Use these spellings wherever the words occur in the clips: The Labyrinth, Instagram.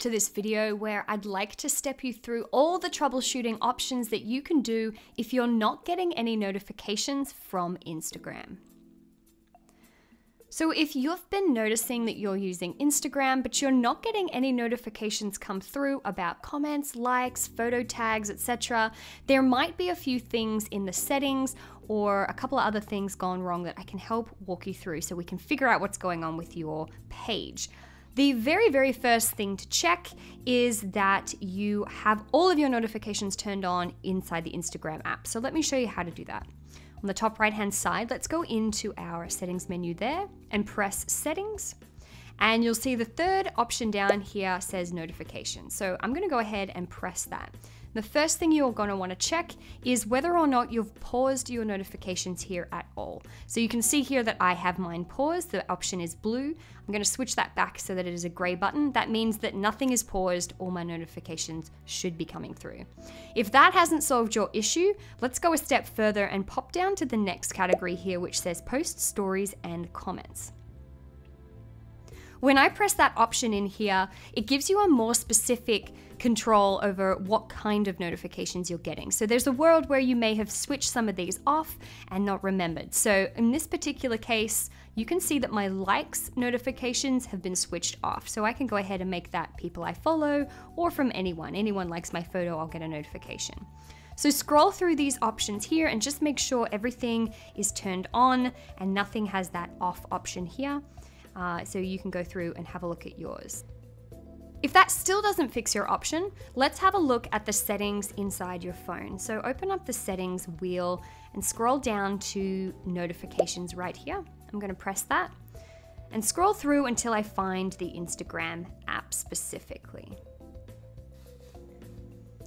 Welcome to this video where I'd like to step you through all the troubleshooting options that you can do if you're not getting any notifications from Instagram. So if you've been noticing that you're using Instagram, but you're not getting any notifications come through about comments, likes, photo tags, etc., there might be a few things in the settings or a couple of other things gone wrong that I can help walk you through so we can figure out what's going on with your page. The very first thing to check is that you have all of your notifications turned on inside the Instagram app. So let me show you how to do that. On the top right-hand side, let's go into our settings menu there and press settings. And you'll see the third option down here says notifications. So I'm gonna go ahead and press that. The first thing you're gonna wanna check is whether or not you've paused your notifications here at all. So you can see here that I have mine paused, the option is blue. I'm gonna switch that back so that it is a gray button. That means that nothing is paused, all my notifications should be coming through. If that hasn't solved your issue, let's go a step further and pop down to the next category here, which says posts, stories, and comments. When I press that option in here, it gives you a more specific control over what kind of notifications you're getting. So there's a world where you may have switched some of these off and not remembered. So in this particular case, you can see that my likes notifications have been switched off. So I can go ahead and make that people I follow or from anyone. Anyone likes my photo, I'll get a notification. So scroll through these options here and just make sure everything is turned on and nothing has that off option here. So you can go through and have a look at yours. If that still doesn't fix your option, let's have a look at the settings inside your phone. So open up the settings wheel and scroll down to notifications right here. I'm gonna press that and scroll through until I find the Instagram app specifically.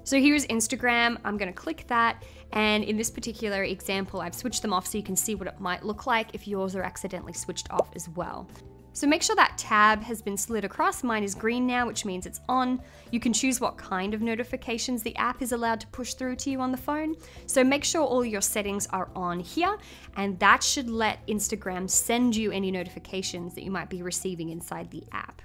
So here's Instagram, I'm gonna click that, and in this particular example, I've switched them off so you can see what it might look like if yours are accidentally switched off as well. So make sure that tab has been slid across. Mine is green now, which means it's on. You can choose what kind of notifications the app is allowed to push through to you on the phone. So make sure all your settings are on here, and that should let Instagram send you any notifications that you might be receiving inside the app.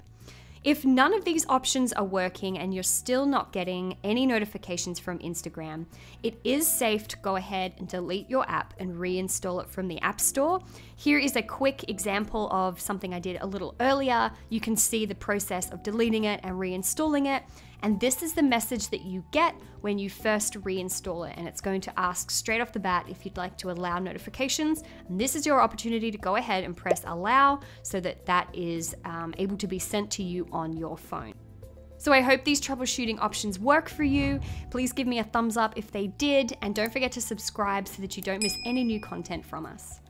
If none of these options are working and you're still not getting any notifications from Instagram, it is safe to go ahead and delete your app and reinstall it from the App Store. Here is a quick example of something I did a little earlier. You can see the process of deleting it and reinstalling it. And this is the message that you get when you first reinstall it. And it's going to ask straight off the bat if you'd like to allow notifications. And this is your opportunity to go ahead and press allow so that that is able to be sent to you on your phone. So I hope these troubleshooting options work for you. Please give me a thumbs up if they did. And don't forget to subscribe so that you don't miss any new content from us.